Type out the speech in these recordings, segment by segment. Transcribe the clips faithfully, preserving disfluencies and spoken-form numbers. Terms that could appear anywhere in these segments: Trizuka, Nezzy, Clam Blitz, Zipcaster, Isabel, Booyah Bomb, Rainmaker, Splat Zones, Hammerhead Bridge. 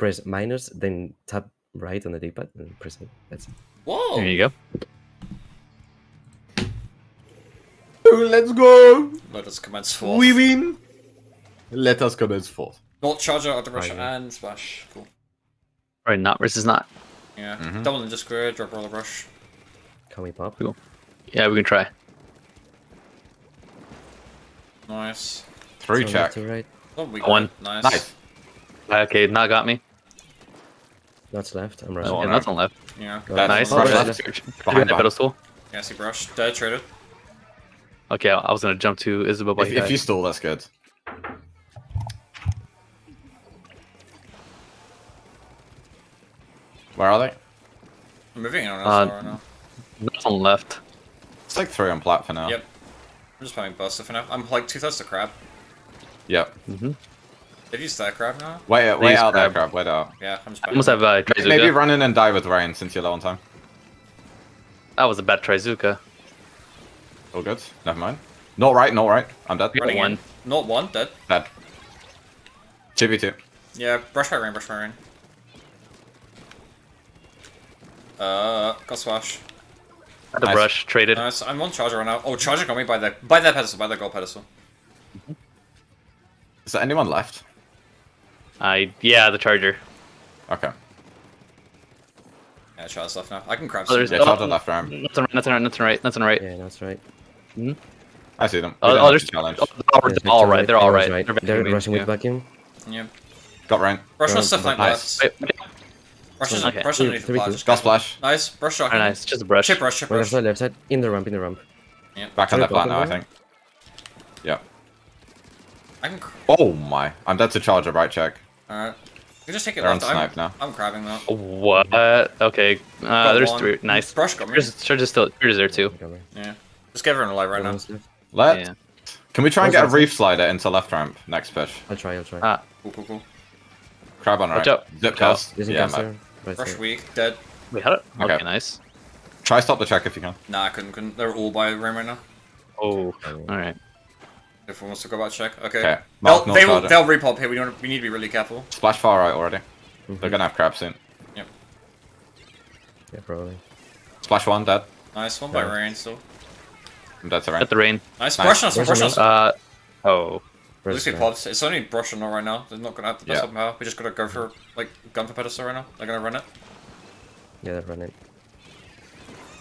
press minus, then tap right on the D-pad and press it. That's it. Whoa! There you go. Let's go! Let us commence forth. We win! Let us commence forth. Not charger at the rush and splash. Cool. Right, not versus not. Yeah. Mm-hmm. Double ninja square, drop roller brush. Can we pop? Cool. Yeah, we can try. Nice. Three so check. Right. Oh, we One. Nice. Nice. Okay, not got me. That's left. I'm rushing. Oh, yeah, that's on left. Yeah. That's nice. Brush left. Left. Behind the pedestal. Yeah, see brush. Dead traded. Okay, I was gonna jump to Isabel. If, if you stole, that's good. Where are they? I'm moving on uh, right now. Not on left. It's like three on plat for now. Yep. I'm just playing buster for now. I'm like two thirds of crab. Yep. Mm-hmm. They've used that crab now? Wait, wait out crab. That crab, wait out. Yeah, I'm just I must have uh, Trizuka. Maybe run in and die with Ryan since you're low on time. That was a bad Trizuka. All good. Never mind. Not right, not right. I'm dead. Running one. In. Not one, dead. Dead. Chibi two. Yeah, brush my rain, brush my rain. Uh, got swash. Had a nice. Brush, traded. Nice. I'm on charger right now. Oh, charger got me by that, by that pedestal, by that gold pedestal. Mm-hmm. Is there anyone left? I, yeah, the charger. Okay. Yeah, charger's left now. I can crab. Oh, there's yeah, oh, charger left arm. Nothing right, nothing right, nothing right, nothing right. Yeah, that's right. Mm-hmm. I see them. Oh, oh there's challenge. Oh, they're yeah, all right. They're all right. They're, right. they're, they're rushing with yeah. vacuum. Yep. Got Ryan. Brush on stuff like that. Brush on okay. Brush underneath the flash. Got splash. Nice. Brush shot. Nice. Just a brush. Chip brush. Chip brush. Left side. In the ramp. In the ramp. Yeah. Back on that plant now, I think. Yeah. I can. Oh my! I'm dead to charger. Right check. All right. You just take it. They're left. On snipe I'm, now. I'm grabbing that. What? Okay. Uh, there's three. Nice. Brush got me. Charger's still. Charger's there too. Yeah. Just get everyone alive right now. Let. Yeah. Can we try and get a reef slider into left ramp next push? I'll try. I'll try. Ah. Cool. Cool. Cool. Crab on right. Zip cast. Yeah, man. Brush weak. Dead. We had it. Okay. Okay. Nice. Try stop the check if you can. Nah, I couldn't. Couldn't. They're all by rim right now. Oh. All right. If one wants to go about check. Okay. Okay. Mark, they'll, they will, they'll repop here. We don't. We need to be really careful. Splash far right already. Mm-hmm. They're gonna have crab soon. Yep. Yeah, probably. Splash one dead. Nice one yeah. by rain still. That's a rain. At the rain. Nice, nice. Brush us, brush, brush us. Uh, oh. At least we popped. It's only brush on right now. They're not gonna have the best yeah. power. We just gotta go for, like, gun for pedestal right now. They're gonna run it. Yeah, they're running.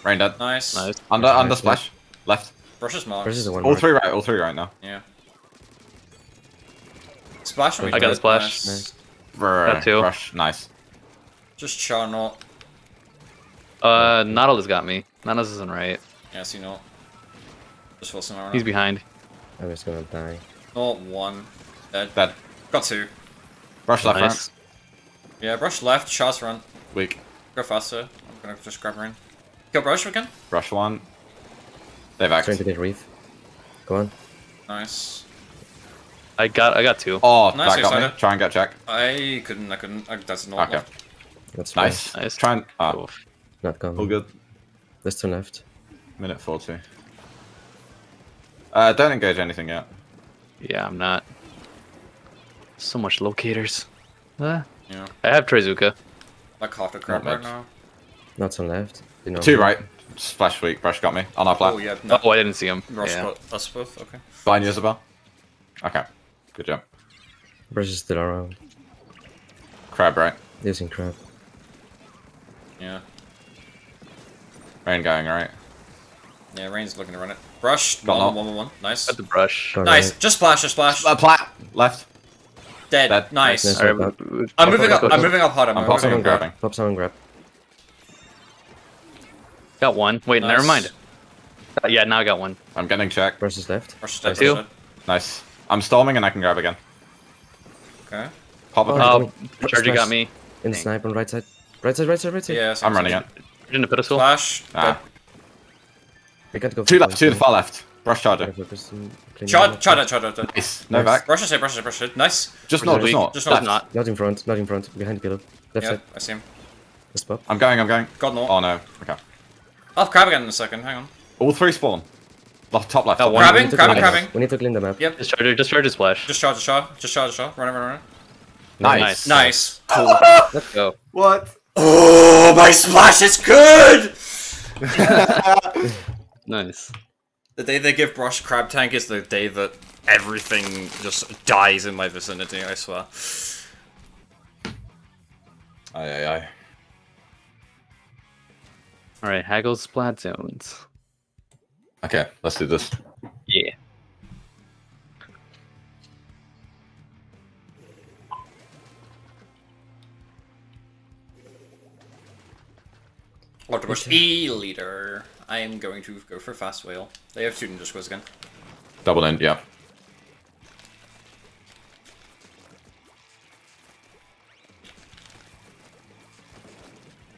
Rain dead. Nice. Nice. Under, nice. Under splash. Left. Brush is marked. All three right, all three right now. Yeah. Splash on me. I got a splash. Nice. That too. Brush, nice. Just char not. Uh, Nautilus got me. Nautilus isn't right. Yeah, see not. Just Wilson, right? He's behind. I'm just gonna die. Not one. Dead. Dead. Got two. Brush left, nice. Run. Yeah, brush left, charge run. Weak. Go faster. I'm gonna just grab her in. Kill brush again? Brush one. They've acted. Straight to the wreath. Go on. Nice. I got I got two. Oh, nice, that got me. Try and get Jack. I couldn't, I couldn't. I, that's not okay. That's nice. Nice. Try and... Ah. Oh. Not gone. All good. There's two left. Minute forty. Uh, don't engage anything yet. Yeah, I'm not. So much locators. Uh, yeah. I have Trizuka. Like half the crap right now. Not on left. You know, two right. Splash weak. Brush got me. On our flat. Oh, yeah, no. Oh, I didn't see him. Brush yeah. us both. Okay. Behind you, Isabel. Okay. Good job. Brush is still around. Crab right. Using crab. Yeah. Rain going right. Yeah, Rain's looking to run it. Brush, one, one, one, one, one. Nice. Got the brush. Got nice, right. Just splash, just splash. Uh, plat, left. Dead, Dead. Nice. Nice. Right. I'm, I'm moving up, I'm moving up harder. I'm popping and grabbing. Pop someone grab. Got one. Wait, nice. Never mind. Uh, yeah, now I got one. I'm getting checked. Brush is left. Brush is left. Two. Nice. I'm storming and I can grab again. Okay. Pop up. Oh, oh Charger got me. In snipe on right side. Right side, right side, right side. Yeah, I'm running it. In the pedestal. Flash. We got to go two left, two to the far left. Brush charger. Charge, charger, charger. Nice. No back. Brush it, brush it, brush it. Nice. Just not, just not. Just not. Not in front, not in front. Behind the pillar. Left side. I see him. Let's pop. I'm going, I'm going. Got no. Oh no. Okay. I'll crab again in a second. Hang on. All three spawn. Top left. Crabbing, crabbing, crabbing. We need to clean the map. Yep. Just charger, just charger splash. Just charger, charge, just charger, charge. Run, run, run. Nice. Nice. Cool. Let's go. What? Oh, my splash is good! Nice. The day they give Brush Crab Tank is the day that everything just dies in my vicinity, I swear. Aye, aye, aye. Alright, Haggle's Splat Zones. Okay, let's do this. Yeah. Octopus E leader. I am going to go for fast whale. They have student just quiz again. Double end, yeah.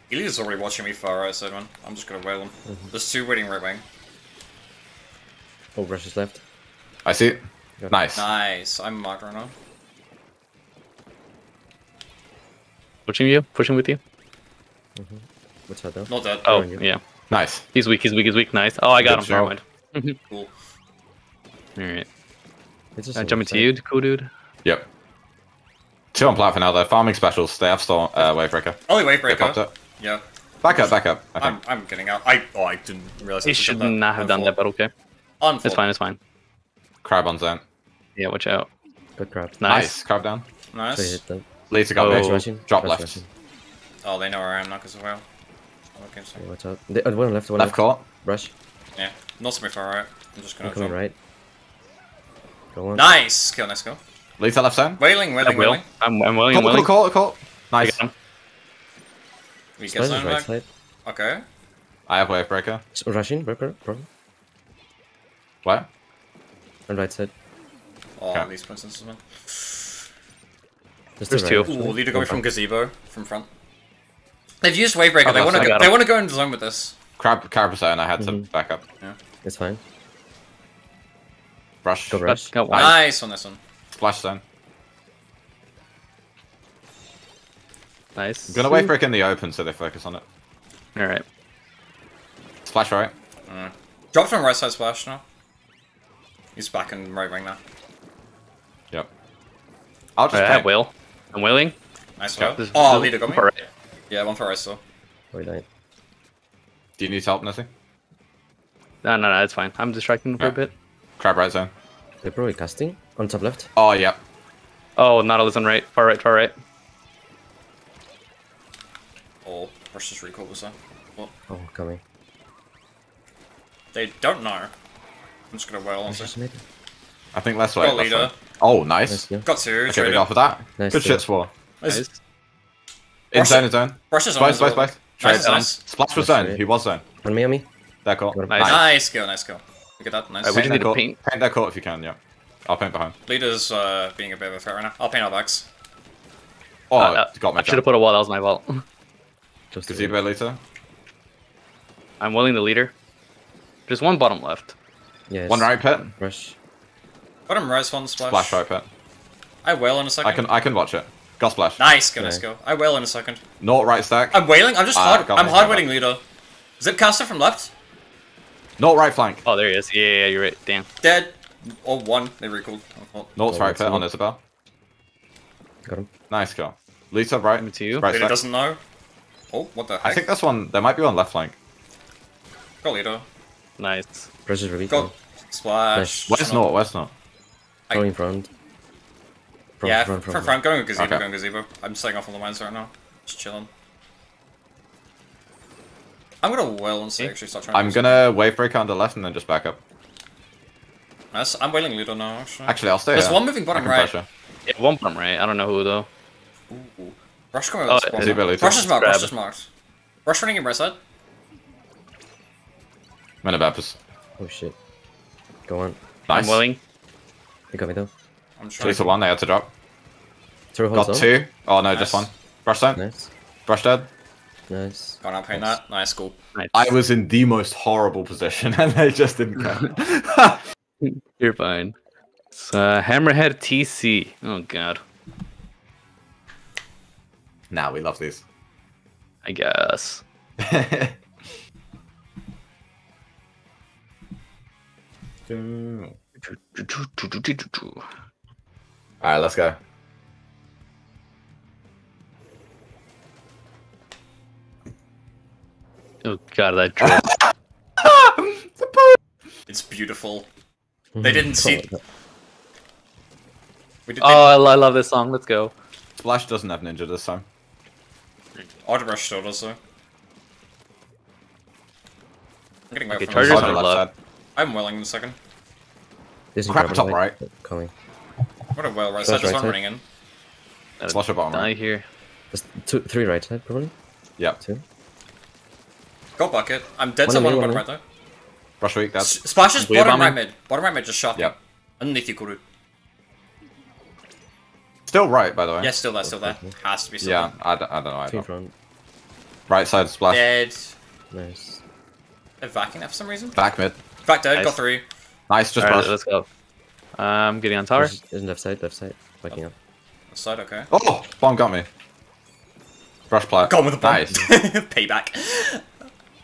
Eli's already watching me far right side one. I'm just gonna whale him. Mm-hmm. There's two waiting right wing. Oh, Rush is left. I see it. Good. Nice. Nice. I'm marked right now. Pushing you? Pushing with you? Mm-hmm. What's that though? Not dead. Oh, yeah. Nice. He's weak, he's weak, he's weak. Nice. Oh, I got Good him. Never mind. Cool. Alright. I'm jumping to you, cool dude. Yep. Two on platform now, though. Farming specials. They have storm, uh, Wavebreaker. Only Wavebreaker. Yeah. Back up, back up. Okay. I'm, I'm getting out. I, oh, I didn't realize he should not that. have I'm done full. that, but okay. Unfold. It's fine, it's fine. Crab on zone. Yeah, watch out. Good crab. Nice. nice. Crab down. Nice. So Laser got oh. back. Drop Rush left. Rushing. Oh, they know where I am now because of whale. Okay, so. Yeah, watch out. They, oh, one left, one left. Left caught. Rush. Yeah. Not so far right. I'm just gonna go right. Go on. Nice! Kill, nice kill. Leave that left zone. Wailing, wailing, wailing. I'm, I'm wailing, wailing. Call, call, call. Nice. We get zone back. Okay. I have Wavebreaker. Rushing, breaker, problem. What? On right side. Oh, okay. These princesses, man. There's, There's two. Right. Ooh, leader going from gazebo, from front. They've used Wavebreaker. Oh, they want to go. They want to go into zone with this. Crab, crab zone. I had mm-hmm. to back up. Yeah, it's fine. Rush, go rush. Got one. Nice on this one. Splash zone. Nice. I'm gonna Wavebreaker in the open so they focus on it. All right. Splash right. Mm. Drop from right side splash now. He's back in right wing now. Yep. I'll just right, whale. I'm wailing. Nice whale. Yep. Oh, leader got me. Right. Yeah, one for right still. Wait, wait. Do you need help, nothing? No, no, no, it's fine. I'm distracting for yeah. a bit. Crab right zone. They're probably casting on top left. Oh, yeah. Oh, Nautilus on right. Far right, far right. Oh, versus recall was that? What? Oh, coming. They don't know. I'm just gonna whale on it. I think that's right. Leader. Oh, nice. nice Got two. Okay, we go for that. Nice Good shit, Swallow. Nice. In zone, in zone. Brush is on. Both, both, both. Splash was zone. He was zone. On me, on me. That caught. Nice. nice kill, nice kill. Look at that, nice. Right, we just need to paint. Paint that caught if you can, yeah. I'll paint behind. Leader's uh, being a bit of a threat right now. I'll paint our backs. Oh, uh, uh, got my I should have put a wall, that was my wall. Just to see about later. I'm willing the leader. There's one bottom left. Yes. One right pit. Rush. Bottom right, one splash. Splash right pit. I wail in a second. I can I can watch it. Got splash. Nice, go, nice go. I wail in a second. Not right stack. I'm wailing. I'm just hard. I'm hard waiting leader. Zipcaster from left. Not right flank. Oh, there he is. Yeah, yeah, yeah you're right. Damn. Dead. Oh, one. They recalled. Oh, Nort's right pit on Isabel. Got him. Nice go. Lisa right into you. Right leader doesn't know. Oh, what the heck? I think that's one. There might be one left flank. Go leader. Nice. Pressure's really good. Splash. Where's not? Where's not? Going in front. front. Yeah, front, front, front, front. front. Going with gazebo, okay. going with gazebo. I'm staying off on the mines right now. Just chilling. I'm gonna whale and see. Actually start trying. I'm to gonna Wavebreaker on the left and then just back up. Nice. I'm wailing leader now. Actually, actually I'll stay. There's yeah. one moving bottom right. Yeah, one bottom right. I don't know who though. Ooh. Rush coming with oh, the Rush, Rush is marked. Rush is marked. Rush running in right side. Man of Apis. Oh shit. Go on. Nice. I'm willing. You got me though. I'm trying. Two to one, they had to drop. Got zone. two. Oh no, nice. just one. Brush down. Nice. Brush dead. Nice. Got up paint nice. that. Nice, cool. Nice. I was in the most horrible position and they just didn't come. You're fine. It's uh, Hammerhead T C. Oh god. Nah, we love these. I guess. Alright, let's go. Oh god, that drop. It's beautiful. They didn't see. We did, they... Oh, I love this song. Let's go. Flash doesn't have ninja this time. Autobrush still does, though. I'm getting my okay, chargers on the left side. I'm welling in a second. Isn't crap, it's all right. Coming. What a well right side. There's one running in. Slash a bomb. I hear. There's two, three right side, probably. Yeah. Two. Go bucket. I'm dead someone bottom right though. Rush weak, that's... Splashes bottom right mid. Bottom right mid just shot. Yep. Underneath you, Kuru. Still right, by the way. Yeah, still there, still there. Has to be still there. Yeah, I don't, I don't know. I don't. Front. Right side splash. Dead. Nice. They're backing that for some reason. Back mid. Back dead, nice. Got three. Nice, just right, let's go. I'm um, getting on tower. Isn't left side, left side. Backing oh. up. Left side, okay. Oh! Bomb got me. Rush play. Gone with a bomb. Nice. Payback.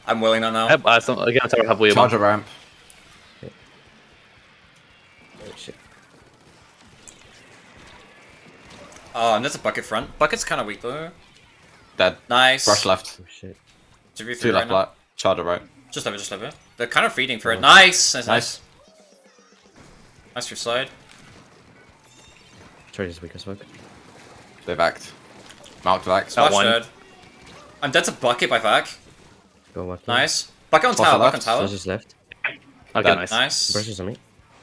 I'm willing on now. I don't, I can't tell you charge a ramp. Yeah. Oh shit. Oh, and there's a bucket front. Bucket's kind of weak though. Dead. Nice. Brush left. Oh shit. Two left, right left. Charger right. Just over, just over. They're kind of feeding for it. Nice. Nice. Nice. Nice your side. Charger's weak as fuck. They backed. Mount back. That one. Third. I'm dead to bucket by back. Nice. Bucket on tower, bucket on tower. Flash is left. Okay, nice. Nice. Brush is on me.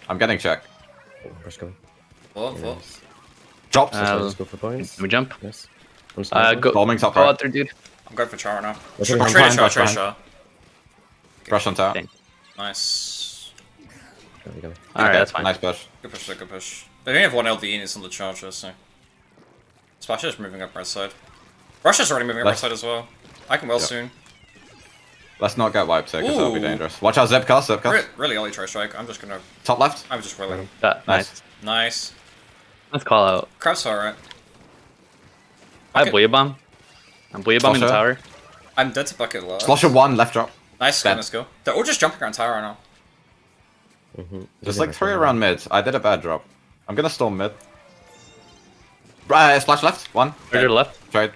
I'm getting check. Brush coming. Four, yeah, four. Nice. Drops. Uh, let's go for points. Can we jump? Yes. Uh, go. Bombing top right. Go dude. I'm going for char now. I'm trying to char, trying to char. Brush on tower. Dang. Nice. Alright, okay, that's fine. Nice push. Good push, good push. They only have one L D and it's on the charger, so... Splash is moving up right side. Rush is already moving up right side as well. I can well yep. soon. Let's not get wiped here, because that'll be dangerous. Watch out, Zip cast, Zip cast. Really, really ollie try strike. I'm just gonna... Top left? I'm just really... That, nice. Nice. Let's call out. Crab's alright. I have Booyah Bomb. I'm Booyah Bomb in the tower. I'm dead to bucket left. Slosher one, left drop. Nice, good, let's go. They're all just jumping around tower right now. Mm-hmm. There's like three around mid. I did a bad drop. I'm gonna storm mid. Right, splash left. One. Trade left. Trade.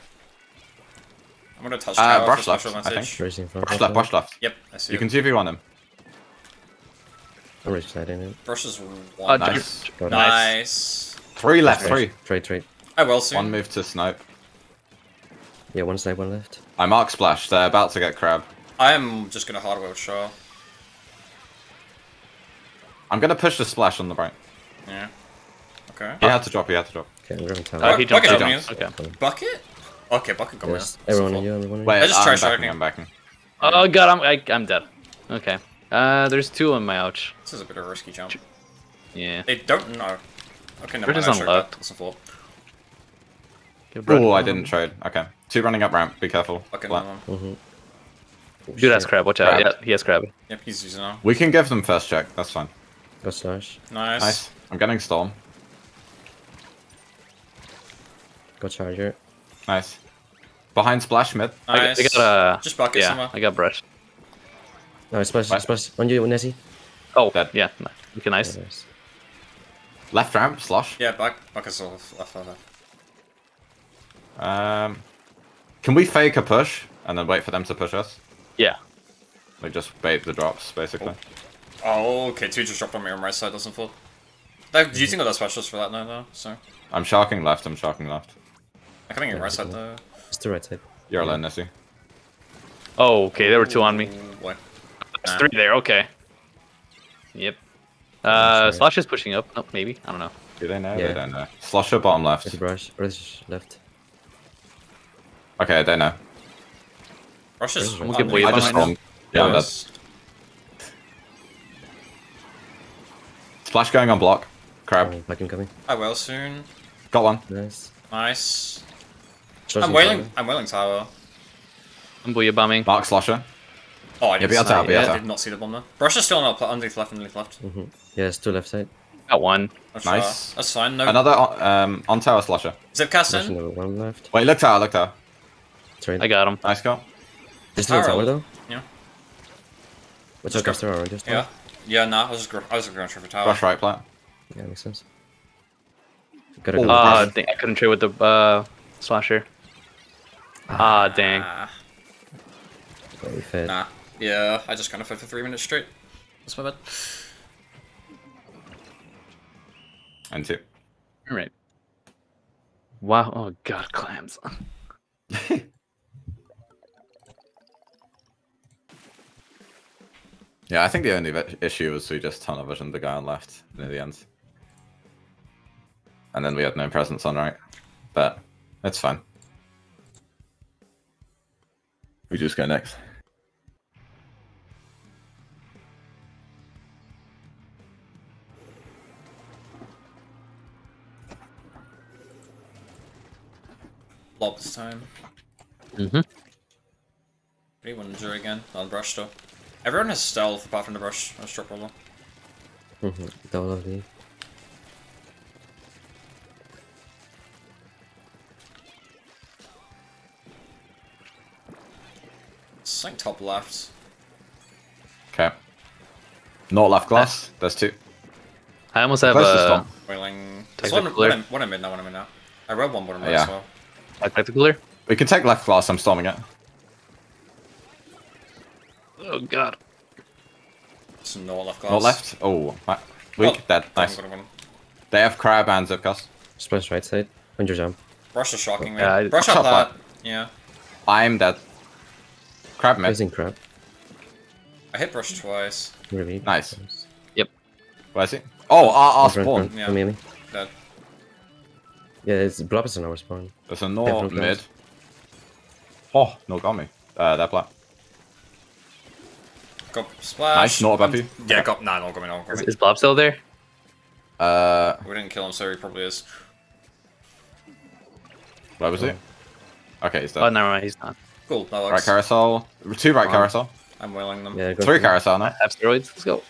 I'm gonna touch tower. Uh, brush left, I think. Brush left, brush left. Yep, I see. You can see if you want him. I'm resetting him. Brush is one. Nice. Nice. Three left, three. Trade, trade. I will soon. One move to snipe. Yeah, one snipe, one left. I mark splash. They're about to get crab. I am just gonna hard wheel shore. I'm gonna push the splash on the right. Yeah. Okay. He had to drop, he had to drop. Okay, I'm grabbing tower. Oh, he jumped. Okay. Bucket? Okay, bucket got me. Everyone on you, everyone on you. Wait, I just tried striking. I'm backing. Oh god, I'm I, I'm dead. Okay. Uh, there's two on my ouch. This is a bit of a risky jump. Yeah. They don't know. Okay, never mind. That's a four. Oh, I didn't trade. Okay. Two running up ramp. Be careful. Fucking one. Mm-hmm. Dude has crab. Watch out. Yeah, he has crab. Yep, he's using now. We can give them first check. That's fine. That's nice. Nice. Nice. I'm getting storm. Go charger. Nice. Behind splash mid. Nice. I, I got, uh, just bucket yeah, somewhere. I got brush. No, splash, right. splash. On you, Nessie. Oh, dead. Yeah. Okay, nice. Yeah, nice. Left ramp, slosh. Yeah, back, bucket's all left, left, left. Um, can we fake a push and then wait for them to push us? Yeah. We just bait the drops, basically. Oh, oh okay. Two just dropped on me on my side, doesn't fall. They're using all their specials for that now, though, so. I'm sharking left, I'm sharking left. I'm coming in right side though. It's the right side. You're alone, Nessie. Oh, okay, there were two on me. What? There's nah. three there, okay. Yep. Uh, Slosh is pushing up. Oh, maybe. I don't know. Do they know? Yeah. They don't know. Slosher bottom left. Brush. Brush left. Okay, I don't know. Brush is... We'll get I just wrong. Yeah, I'm dead. Splash going on block. Crab. Oh, back and coming. I will soon. Got one. Nice. Nice. I'm wailing. I'm wailing tower. I'm Booyah bombing. Mark Slosher. Oh, I didn't yeah, see tower, yeah, I did not see the bomb there. Brush is still on our underneath left, underneath left. Mm-hmm. Yeah, it's two left side. Got one. That's nice. Tower. That's fine. No. Another on, um, on tower Slosher. Zip cast in. One left. Wait, look tower, look tower. Train. I got him. Nice go. There's still tower though. Yeah. Which I guess there are. Yeah. Yeah. Nah, I was just I was just going to try for tower. Brush right, plat. Yeah, makes sense. Go oh, uh, dang, I couldn't trade with the uh, slasher. Ah, dang. Very fit. Nah. Yeah, I just kind of fed for three minutes straight. That's my bad. And two. All right. Wow. Oh, God, clams. Yeah, I think the only issue was we just tunnel visioned the guy on left near the end. And then we had no presence on right. But that's fine. We just go next. Blob this time. Mm-hmm. Anyone do it again? On brush though. Everyone has stealth apart from the brush. That's drop roller. Mm-hmm. Don't love me. It's like top left. Okay. Not left glass. There's two. I almost have a. Wailing. There's one, one, in, one in mid now, one in mid now. I read one, one in mid yeah. as well. I take the cooler. We can take left glass, I'm storming it. Oh god. It's no left glass. Not left? Oh, weak, oh, dead, nice. They have cryo bands up, Gus. Splash right side, under jump. Brush is shocking me. Uh, Brush up that. Yeah. I'm dead. Crab mid. Amazing crab. I hit Brush twice. Really? Nice. Times. Yep. Where is he? Oh, our, our spawn. Yeah. Dead. Dead. Yeah, it's blob is in our spawn. There's a no mid. Oh, no got me. Uh, that black. Got splash. Nice, not about you. Yeah, got nah, no got me, no got me. Is, is blob still there? Uh, we didn't kill him, so he probably is. Where was oh. he? Okay, he's dead. Oh, no, he's not. Cool. That works. Right carousel. Two right oh. carousel. I'm wailing them. Yeah, Three carousel now. I have steroids. Let's go.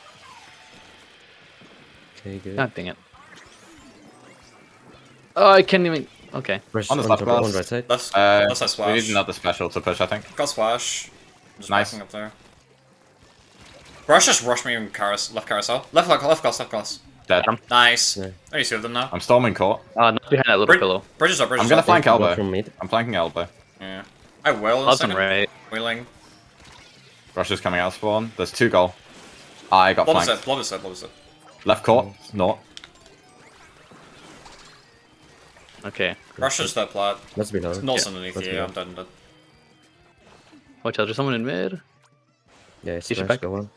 Okay, good. God dang it. Oh, I can't even. Okay. Brush on the slap glass. Right side. That's, uh, that's a splash. We need another special to push, I think. Got splash. Just nice. Up there. Brush just rushed me in carousel. Left carousel. Left, left, left glass, left glass. Dead. Nice. Yeah. I need two of them now. I'm storming court. Uh, not behind that little Brid pillow. Bridges up, bridges I'm gonna up. flank elbow. I'm flanking elbow. Yeah. I will. Awesome, right. Wheeling. Brush is coming out of spawn. There's two goal. I got blob flanked. Blob is dead, blob is dead, blob is dead. Left court. Not. Okay. Russia's their plat. Let's be nice. Not underneath you. Yeah, I'm done. done. Watch out, there's someone in mid. Yeah, it's should back. Go on.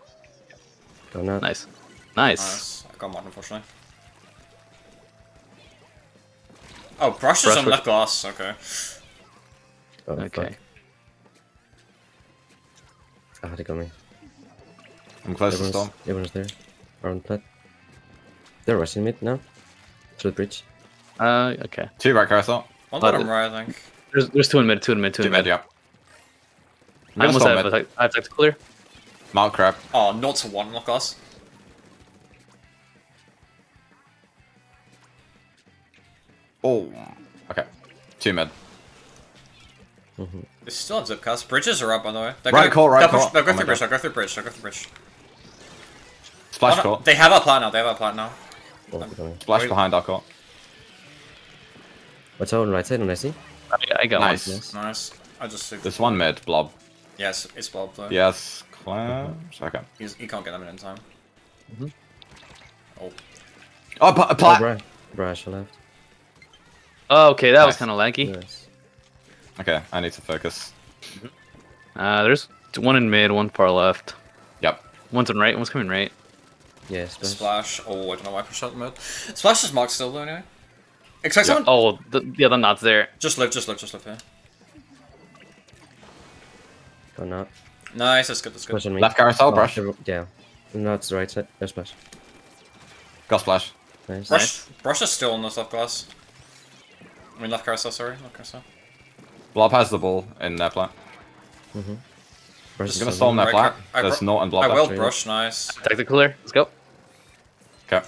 Go now. Nice. Nice. Nice. I got mine, unfortunately. Oh, Brush is on left glass. Okay. Oh, okay. I had it on me. I'm close to storm. Everyone's there. Around plat. They're rushing mid now. To the bridge. Uh, okay. Two right carousel. One bottom right, I think. There's, there's two in mid, two in mid, two, two in mid. mid yeah. I almost have mid. I have to clear. Mount crab. Oh, not to one lock us. Oh. Okay. Two mid. Mm-hmm. They still have zip cast. Bridges are up, by the way. They're right call, right call. They'll go through bridge, they'll go through bridge, they'll go through bridge. Splash oh, no. Court. They have our plant now, they have our plant now. Oh, Splash behind our court. What's out on right side? I see. I got nice. One. Nice. Nice. I just see. There's one mid, blob. Yes, it's blob though. Yes, clams. Mm-hmm. Okay. He's, he can't get them in time. Mm-hmm. Oh. Oh, but plat. Oh, Brush left. Oh, okay. That nice. Was kind of laggy. Yes. Okay, I need to focus. Mm-hmm. Uh, there's one in mid, one far left. Yep. One's on right, one's coming right. Yeah, Splash. Splash. Oh, I don't know why I pushed out the mid. Splash is marked still though, anyway. Expect yeah. someone? Oh, the, yeah, the knot's there. Just live, just live, just live here. Go knot. Nice, that's good, that's good. Left carousel, oh, brush. The, yeah. Knot's right side. There's Splash. Got Splash. Nice. Brush, nice. Brush is still on this left glass. I mean, left carousel, sorry. Left carousel. Blob has the ball in their plat. Mm-hmm. Brush I'm gonna storm their plat. Right, There's Nort and Blob. I will back. Brush, nice. Take the clear, let's go. Okay.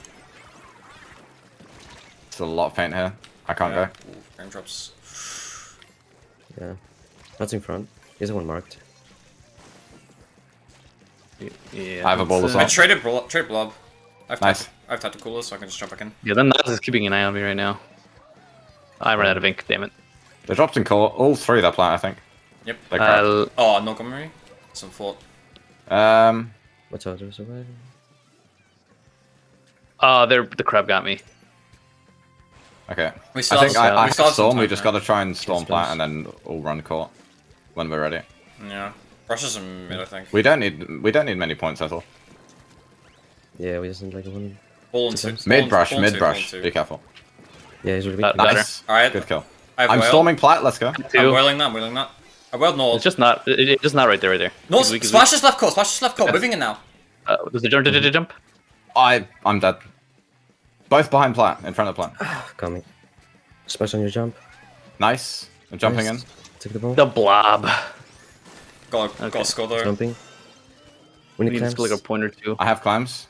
It's a lot of paint here. I can't yeah. go. Rain drops. Yeah. That's in front. Here's one marked. Yeah. I have a ball as well. I traded blob. Trade blob. I've nice. I've tapped the cooler, so I can just jump back in. Yeah, then Naz is keeping an eye on me right now. I ran out of ink, damn it. They dropped in core. All three of that plant, I think. Yep. Uh, oh, no, Montgomery. some fort. Um, what's our survival? Ah, uh, they're the crab got me. Okay. We I think I, I we storm. We just right? gotta try and storm plant and then all run court when we're ready. Yeah, rushes in mid. I think we don't need we don't need many points at all. Yeah, we just need like one. All in six. Mid brush, mid brush. Be careful. Yeah, he's really big. Nice. All right, good kill. I'm well. storming plat. Let's go. I'm wheeling that. I'm wheeling that. I wheeled Nord. It's just not. It's it, just not right there. Right there. No, splash is left court. Splash is left court. Moving it now. Uh, was the jump? Did it jump? I I'm dead. Both behind plat, in front of plat. Coming. Splash on your jump. Nice. I'm jumping nice. in. Take the ball. The blob. Got okay. got score there. Something. We need, we need to like a point or two. I have climbs.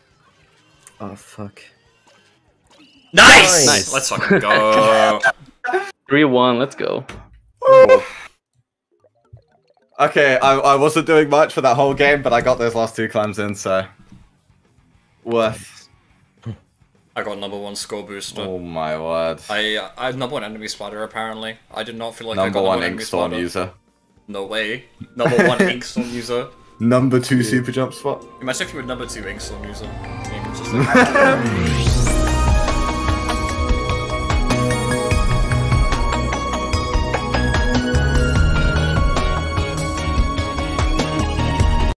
Oh fuck. Nice. Nice. nice. Let's fucking go. three one. Let's go. Ooh. Okay, I I wasn't doing much for that whole game, but I got those last two clams in, so worth. I got number one score booster. Oh my word! I I number one enemy spotter apparently. I did not feel like number I got one, one ink storm user. No way. Number one ink storm user. Number two super jump spot. Imagine if you were number two ink storm user.